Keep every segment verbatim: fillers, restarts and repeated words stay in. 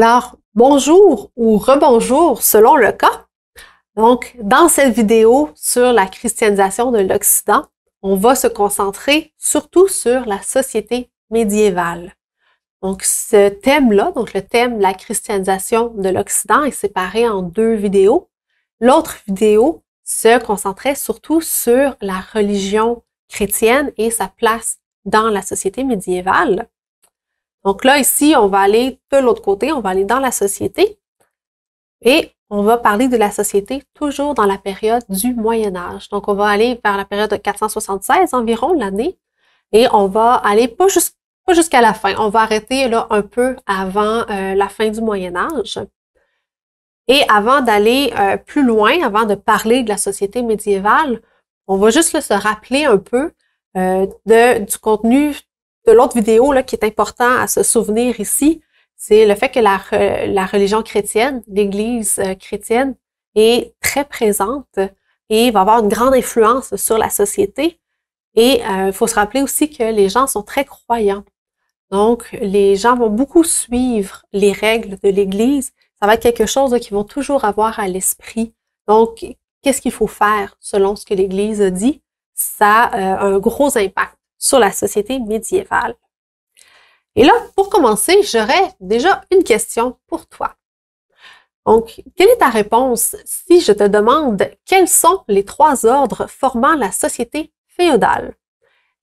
Alors, bonjour ou rebonjour selon le cas. Donc, dans cette vidéo sur la christianisation de l'Occident, on va se concentrer surtout sur la société médiévale. Donc, ce thème-là, donc le thème de la christianisation de l'Occident est séparé en deux vidéos. L'autre vidéo se concentrait surtout sur la religion chrétienne et sa place dans la société médiévale. Donc là, ici, on va aller de l'autre côté, on va aller dans la société et on va parler de la société toujours dans la période du Moyen Âge. Donc, on va aller vers la période de quatre cent soixante-seize environ, l'année, et on va aller pas jusqu'à Pas jusqu'à la fin. On va arrêter là un peu avant euh, la fin du Moyen Âge. Et avant d'aller euh, plus loin, avant de parler de la société médiévale, on va juste là, se rappeler un peu euh, de, du contenu de l'autre vidéo là, qui est important à se souvenir ici. C'est le fait que la, la religion chrétienne, l'Église euh, chrétienne, est très présente et va avoir une grande influence sur la société. Et il euh, faut se rappeler aussi que les gens sont très croyants. Donc, les gens vont beaucoup suivre les règles de l'Église. Ça va être quelque chose qu'ils vont toujours avoir à l'esprit. Donc, qu'est-ce qu'il faut faire selon ce que l'Église dit? Ça a euh, un gros impact sur la société médiévale. Et là, pour commencer, j'aurais déjà une question pour toi. Donc, quelle est ta réponse si je te demande quels sont les trois ordres formant la société féodale?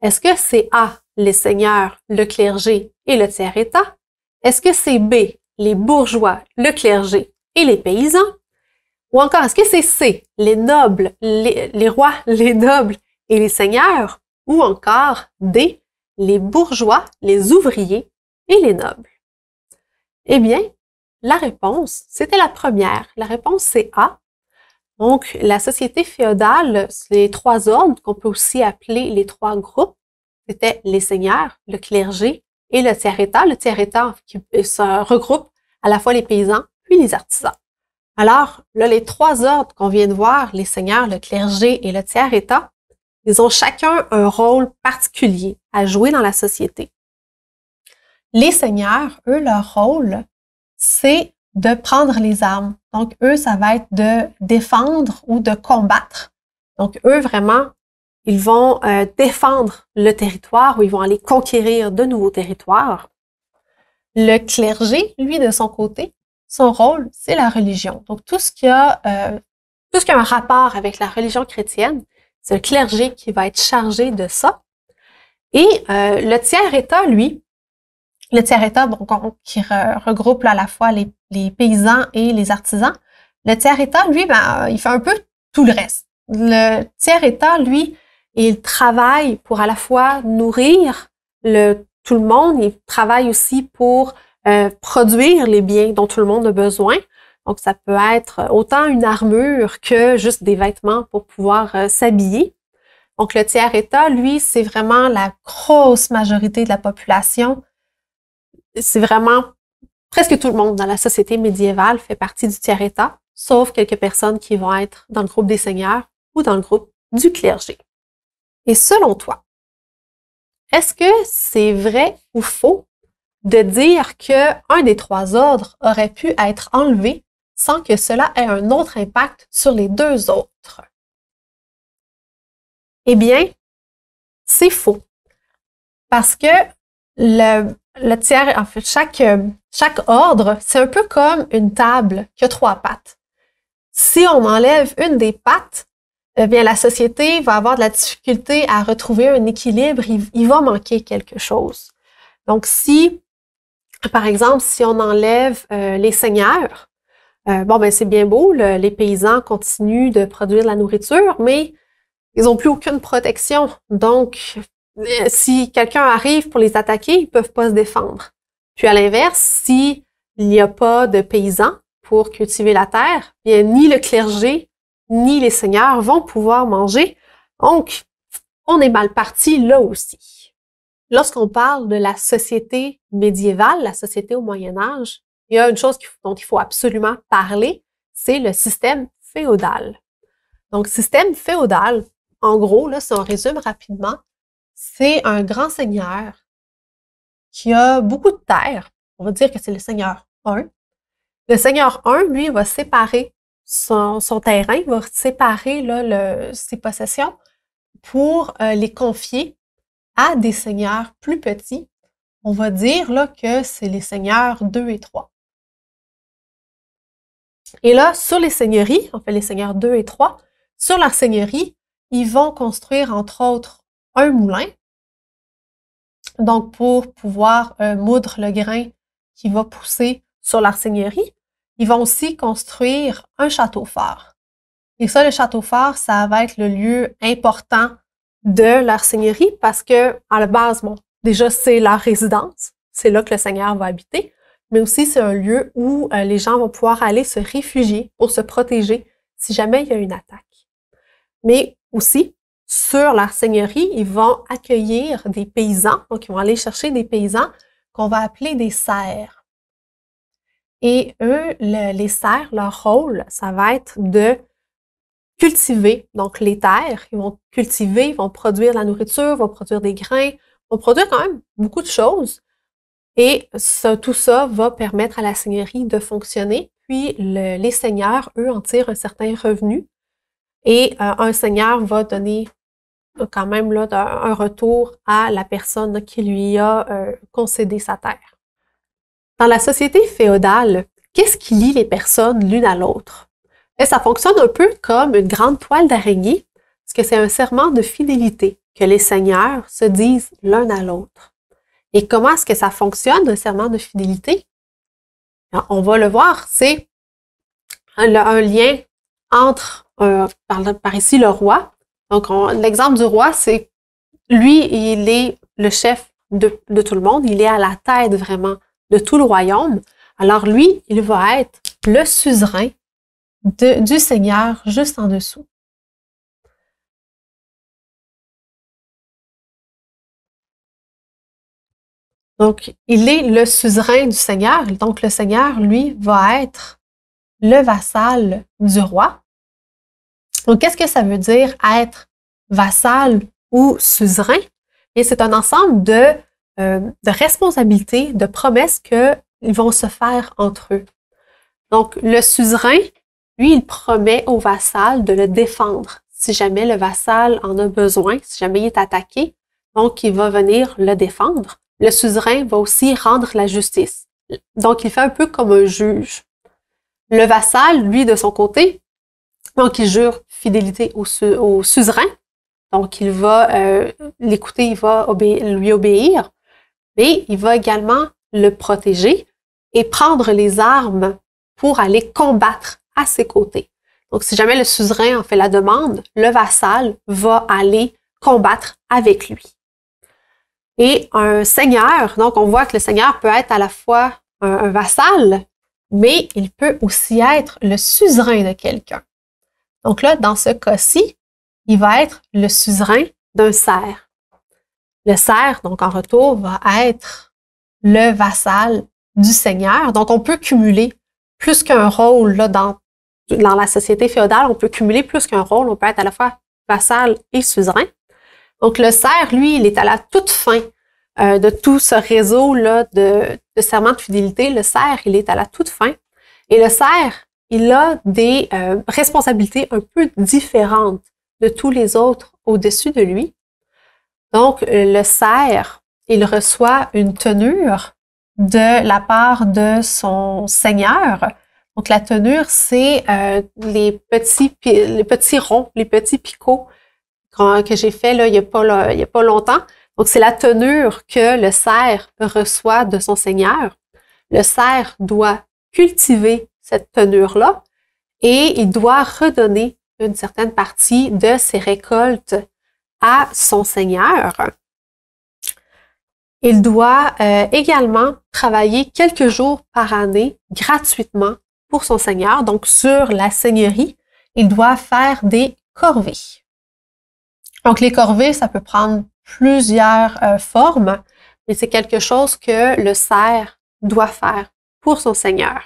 Est-ce que c'est A, les seigneurs, le clergé et le tiers-état? Est-ce que c'est B, les bourgeois, le clergé et les paysans? Ou encore, est-ce que c'est C, les nobles, les, les rois, les nobles et les seigneurs? Ou encore D, les bourgeois, les ouvriers et les nobles? Eh bien, la réponse, c'était la première. La réponse, c'est A. Donc, la société féodale, c'est les trois ordres qu'on peut aussi appeler les trois groupes. C'était les seigneurs, le clergé et le tiers-état. Le tiers-état qui se regroupe à la fois les paysans puis les artisans. Alors, là, les trois ordres qu'on vient de voir, les seigneurs, le clergé et le tiers-état, ils ont chacun un rôle particulier à jouer dans la société. Les seigneurs, eux, leur rôle, c'est de prendre les armes. Donc, eux, ça va être de défendre ou de combattre. Donc, eux, vraiment, ils vont euh, défendre le territoire ou ils vont aller conquérir de nouveaux territoires. Le clergé, lui, de son côté, son rôle, c'est la religion. Donc, tout ce qui a, euh, tout ce qui a un rapport avec la religion chrétienne, c'est le clergé qui va être chargé de ça. Et euh, le tiers-état, lui, le tiers-état, donc, qui re, regroupe là, à la fois les, les paysans et les artisans. Le tiers-état, lui, ben, il fait un peu tout le reste. Le tiers-état, lui, il travaille pour à la fois nourrir le, tout le monde. Il travaille aussi pour euh, produire les biens dont tout le monde a besoin. Donc, ça peut être autant une armure que juste des vêtements pour pouvoir euh, s'habiller. Donc, le tiers-état, lui, c'est vraiment la grosse majorité de la population. C'est vraiment presque tout le monde dans la société médiévale fait partie du tiers-état, sauf quelques personnes qui vont être dans le groupe des seigneurs ou dans le groupe du clergé. Et selon toi, est-ce que c'est vrai ou faux de dire qu'un des trois ordres aurait pu être enlevé sans que cela ait un autre impact sur les deux autres? Eh bien, c'est faux. Parce que le Le tiers, en fait, chaque, chaque ordre, c'est un peu comme une table qui a trois pattes. Si on enlève une des pattes, eh bien, la société va avoir de la difficulté à retrouver un équilibre. Il, il va manquer quelque chose. Donc, si, par exemple, si on enlève euh, les seigneurs, euh, bon, ben, c'est bien beau, le, les paysans continuent de produire de la nourriture, mais ils n'ont plus aucune protection. Donc, si quelqu'un arrive pour les attaquer, ils ne peuvent pas se défendre. Puis à l'inverse, s'il n'y a pas de paysans pour cultiver la terre, bien ni le clergé ni les seigneurs vont pouvoir manger. Donc, on est mal parti là aussi. Lorsqu'on parle de la société médiévale, la société au Moyen Âge, il y a une chose dont il faut absolument parler, c'est le système féodal. Donc, système féodal, en gros, là, si on résume rapidement, c'est un grand seigneur qui a beaucoup de terres. On va dire que c'est le seigneur un Le seigneur un, lui, va séparer son, son terrain, va séparer là, le, ses possessions pour euh, les confier à des seigneurs plus petits. On va dire là, que c'est les seigneurs deux et trois. Et là, sur les seigneuries, on fait les seigneurs deux et trois, sur leur seigneurie, ils vont construire entre autres un moulin, donc pour pouvoir euh, moudre le grain qui va pousser sur leur seigneurie. Ils vont aussi construire un château fort. Et ça, le château fort, ça va être le lieu important de leur seigneurie parce que, à la base, bon, déjà, c'est leur résidence, c'est là que le Seigneur va habiter, mais aussi c'est un lieu où euh, les gens vont pouvoir aller se réfugier pour se protéger si jamais il y a une attaque. Mais aussi, sur leur seigneurie, ils vont accueillir des paysans, donc ils vont aller chercher des paysans qu'on va appeler des serfs. Et eux, le, les serfs, leur rôle, ça va être de cultiver donc les terres. Ils vont cultiver, ils vont produire de la nourriture, vont produire des grains, vont produire quand même beaucoup de choses. Et ça, tout ça va permettre à la seigneurie de fonctionner. Puis le, les seigneurs, eux, en tirent un certain revenu. Et euh, un seigneur va donner euh, quand même là, un retour à la personne qui lui a euh, concédé sa terre. Dans la société féodale, qu'est-ce qui lie les personnes l'une à l'autre? Ça fonctionne un peu comme une grande toile d'araignée, parce que c'est un serment de fidélité que les seigneurs se disent l'un à l'autre. Et comment est-ce que ça fonctionne, un serment de fidélité? On va le voir, c'est un, un lien entre, euh, par, par ici, le roi. Donc, l'exemple du roi, c'est lui, il est le chef de, de tout le monde. Il est à la tête, vraiment, de tout le royaume. Alors, lui, il va être le suzerain de, du seigneur juste en dessous. Donc, il est le suzerain du seigneur. Donc, le seigneur, lui, va être le vassal du roi. Donc, qu'est-ce que ça veut dire être vassal ou suzerain? Et c'est un ensemble de, euh, de responsabilités, de promesses qu'ils vont se faire entre eux. Donc, le suzerain, lui, il promet au vassal de le défendre si jamais le vassal en a besoin, si jamais il est attaqué. Donc, il va venir le défendre. Le suzerain va aussi rendre la justice. Donc, il fait un peu comme un juge. Le vassal, lui, de son côté, donc il jure fidélité au, su au suzerain. Donc, il va euh, l'écouter, il va obé lui obéir. Mais il va également le protéger et prendre les armes pour aller combattre à ses côtés. Donc, si jamais le suzerain en fait la demande, le vassal va aller combattre avec lui. Et un seigneur, donc on voit que le seigneur peut être à la fois un, un vassal, mais il peut aussi être le suzerain de quelqu'un. Donc là, dans ce cas-ci, il va être le suzerain d'un serf. Le serf, donc en retour, va être le vassal du seigneur. Donc on peut cumuler plus qu'un rôle là, dans, dans la société féodale, on peut cumuler plus qu'un rôle, on peut être à la fois vassal et suzerain. Donc, le serf, lui, il est à la toute fin euh, de tout ce réseau-là de, de serment de fidélité. Le serf, il est à la toute fin. Et le serf, il a des euh, responsabilités un peu différentes de tous les autres au-dessus de lui. Donc, le serf, il reçoit une tenure de la part de son seigneur. Donc, la tenure, c'est euh, les, petits, les petits ronds, les petits picots que j'ai fait là, il n'y a pas, là, il y a pas longtemps. Donc, c'est la tenure que le serf reçoit de son seigneur. Le serf doit cultiver cette tenure-là et il doit redonner une certaine partie de ses récoltes à son seigneur. Il doit euh, également travailler quelques jours par année gratuitement pour son seigneur. Donc, sur la seigneurie, il doit faire des corvées. Donc, les corvées, ça peut prendre plusieurs euh, formes, mais c'est quelque chose que le serf doit faire pour son seigneur.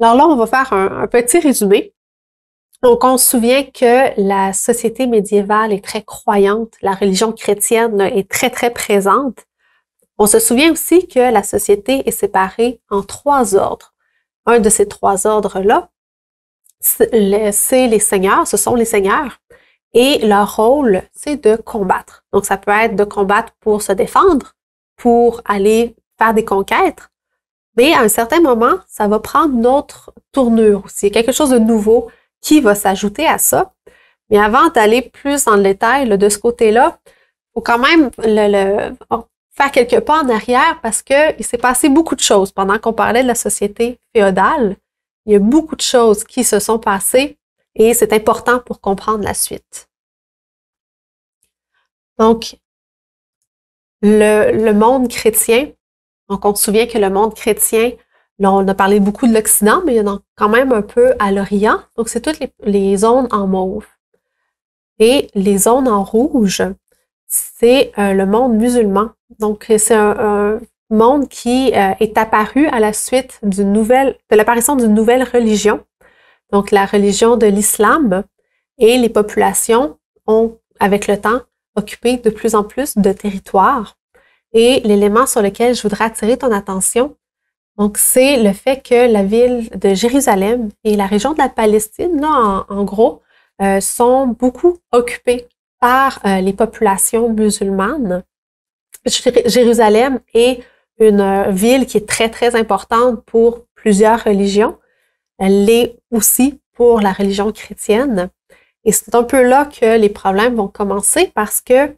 Alors là, on va faire un, un petit résumé. Donc, on se souvient que la société médiévale est très croyante, la religion chrétienne là, est très, très présente. On se souvient aussi que la société est séparée en trois ordres. un de ces trois ordres-là, c'est les seigneurs, ce sont les seigneurs. Et leur rôle, c'est de combattre. Donc, ça peut être de combattre pour se défendre, pour aller faire des conquêtes. Mais à un certain moment, ça va prendre une autre tournure aussi. Il y a quelque chose de nouveau qui va s'ajouter à ça. Mais avant d'aller plus dans le détail là, de ce côté-là, il faut quand même le, le, faire quelques pas en arrière parce qu'il s'est passé beaucoup de choses. Pendant qu'on parlait de la société féodale, il y a beaucoup de choses qui se sont passées. Et c'est important pour comprendre la suite. Donc, le, le monde chrétien, donc on se souvient que le monde chrétien, là on a parlé beaucoup de l'Occident, mais il y en a quand même un peu à l'Orient. Donc, c'est toutes les, les zones en mauve. Et les zones en rouge, c'est euh, le monde musulman. Donc, c'est un, un monde qui euh, est apparu à la suite d'une nouvelle, de l'apparition d'une nouvelle religion. Donc, la religion de l'islam et les populations ont, avec le temps, occupé de plus en plus de territoires. Et l'élément sur lequel je voudrais attirer ton attention, donc, c'est le fait que la ville de Jérusalem et la région de la Palestine, là, en, en gros, euh, sont beaucoup occupées par euh, les populations musulmanes. Jérusalem est une ville qui est très, très importante pour plusieurs religions. Elle l'est aussi pour la religion chrétienne. Et c'est un peu là que les problèmes vont commencer parce que, euh,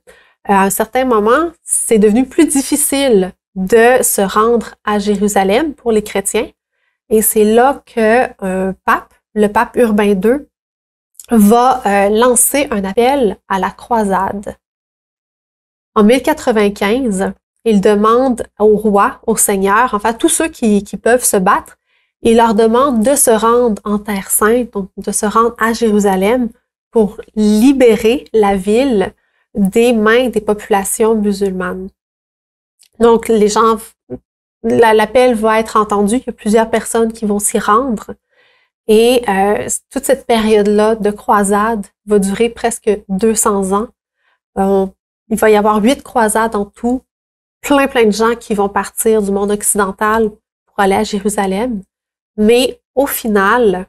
à un certain moment, c'est devenu plus difficile de se rendre à Jérusalem pour les chrétiens. Et c'est là que un pape, le pape Urbain deux, va euh, lancer un appel à la croisade. En mille quatre-vingt-quinze, il demande au roi, au seigneur, enfin tous ceux qui, qui peuvent se battre, il leur demande de se rendre en Terre Sainte, donc de se rendre à Jérusalem pour libérer la ville des mains des populations musulmanes. Donc, les gens, l'appel va être entendu, il y a plusieurs personnes qui vont s'y rendre. Et euh, toute cette période-là de croisade va durer presque deux cents ans. Euh, il va y avoir huit croisades en tout, plein plein de gens qui vont partir du monde occidental pour aller à Jérusalem. Mais au final,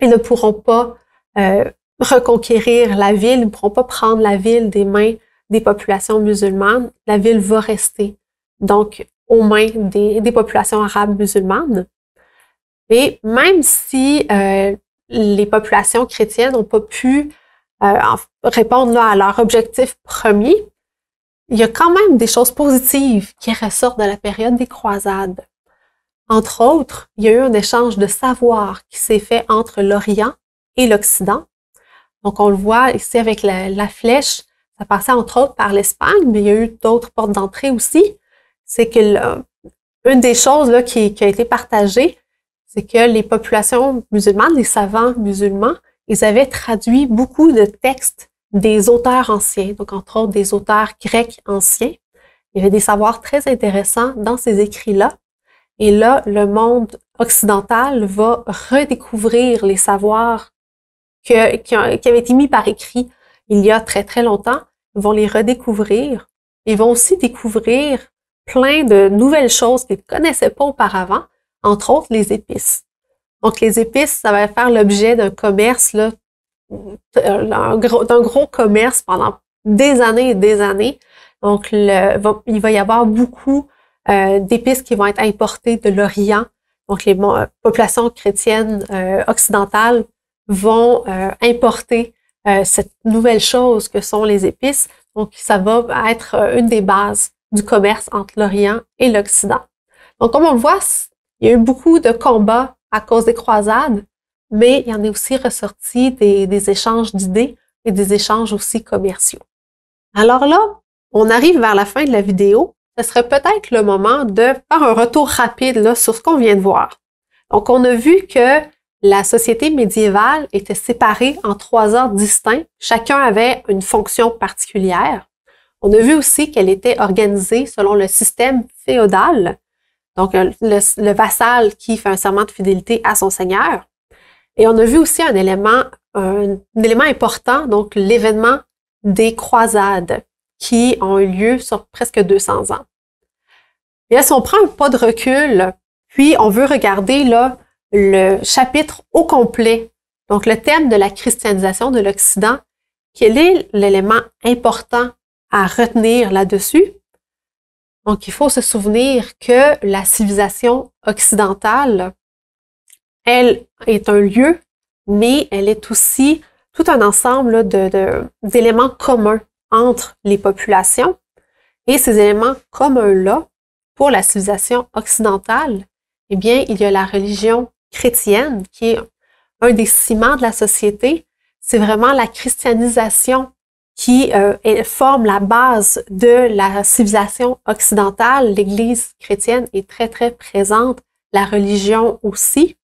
ils ne pourront pas euh, reconquérir la ville, ils ne pourront pas prendre la ville des mains des populations musulmanes. La ville va rester donc aux mains des, des populations arabes musulmanes. Et même si euh, les populations chrétiennes n'ont pas pu euh, répondre là, à leur objectif premier, il y a quand même des choses positives qui ressortent de la période des croisades. Entre autres, il y a eu un échange de savoir qui s'est fait entre l'Orient et l'Occident. Donc, on le voit ici avec la, la flèche, ça passait entre autres par l'Espagne, mais il y a eu d'autres portes d'entrée aussi. C'est que là, une des choses là, qui, qui a été partagée, c'est que les populations musulmanes, les savants musulmans, ils avaient traduit beaucoup de textes des auteurs anciens, donc entre autres des auteurs grecs anciens. Il y avait des savoirs très intéressants dans ces écrits-là. Et là, le monde occidental va redécouvrir les savoirs que, qui, ont, qui avaient été mis par écrit il y a très, très longtemps. Ils vont les redécouvrir. Ils vont aussi découvrir plein de nouvelles choses qu'ils ne connaissaient pas auparavant, entre autres les épices. Donc, les épices, ça va faire l'objet d'un commerce, là, d'un gros, d'un gros commerce pendant des années et des années. Donc, le, va, il va y avoir beaucoup Euh, d'épices qui vont être importées de l'Orient. Donc, les euh, populations chrétiennes euh, occidentales vont euh, importer euh, cette nouvelle chose que sont les épices. Donc, ça va être euh, une des bases du commerce entre l'Orient et l'Occident. Donc, comme on le voit, il y a eu beaucoup de combats à cause des croisades, mais il y en est aussi ressorti des, des échanges d'idées et des échanges aussi commerciaux. Alors là, on arrive vers la fin de la vidéo. Ce serait peut-être le moment de faire un retour rapide là, sur ce qu'on vient de voir. Donc, on a vu que la société médiévale était séparée en trois ordres distincts. Chacun avait une fonction particulière. On a vu aussi qu'elle était organisée selon le système féodal, donc le, le vassal qui fait un serment de fidélité à son seigneur. Et on a vu aussi un élément, un, un élément important, donc l'événement des croisades, qui ont eu lieu sur presque deux cents ans. Et là, si on prend un pas de recul, puis on veut regarder là, le chapitre au complet, donc le thème de la christianisation de l'Occident. Quel est l'élément important à retenir là-dessus? Donc, il faut se souvenir que la civilisation occidentale, elle est un lieu, mais elle est aussi tout un ensemble de, de, d'éléments communs entre les populations. Et ces éléments communs-là, pour la civilisation occidentale, eh bien, il y a la religion chrétienne qui est un des ciments de la société. C'est vraiment la christianisation qui euh, forme la base de la civilisation occidentale. L'Église chrétienne est très, très présente, la religion aussi.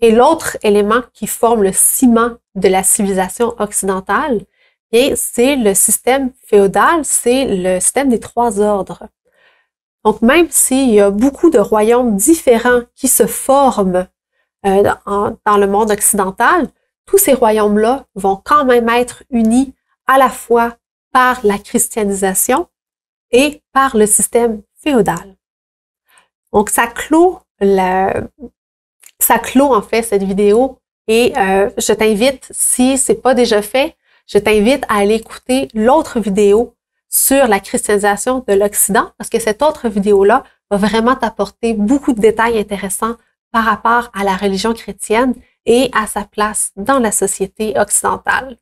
Et l'autre élément qui forme le ciment de la civilisation occidentale, eh, c'est le système féodal, c'est le système des trois ordres. Donc, même s'il y a beaucoup de royaumes différents qui se forment euh, dans, dans le monde occidental, tous ces royaumes-là vont quand même être unis à la fois par la christianisation et par le système féodal. Donc, ça clôt, la, ça clôt en fait cette vidéo et euh, je t'invite, si ce n'est pas déjà fait, je t'invite à aller écouter l'autre vidéo sur la christianisation de l'Occident parce que cette autre vidéo-là va vraiment t'apporter beaucoup de détails intéressants par rapport à la religion chrétienne et à sa place dans la société occidentale.